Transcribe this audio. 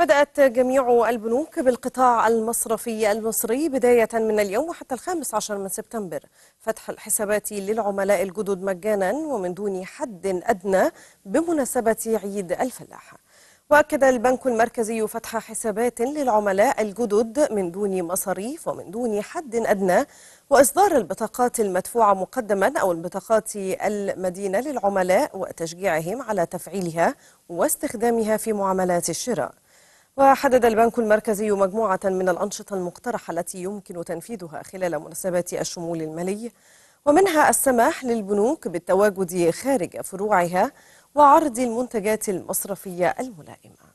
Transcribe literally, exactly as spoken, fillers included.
بدأت جميع البنوك بالقطاع المصرفي المصري بداية من اليوم وحتى الخامس عشر من سبتمبر فتح الحسابات للعملاء الجدد مجانا ومن دون حد أدنى بمناسبة عيد الفلاح. وأكد البنك المركزي فتح حسابات للعملاء الجدد من دون مصاريف ومن دون حد أدنى وإصدار البطاقات المدفوعة مقدما أو البطاقات المدينة للعملاء وتشجيعهم على تفعيلها واستخدامها في معاملات الشراء. وحدد البنك المركزي مجموعة من الأنشطة المقترحة التي يمكن تنفيذها خلال مناسبات الشمول المالي ومنها السماح للبنوك بالتواجد خارج فروعها وعرض المنتجات المصرفية الملائمة.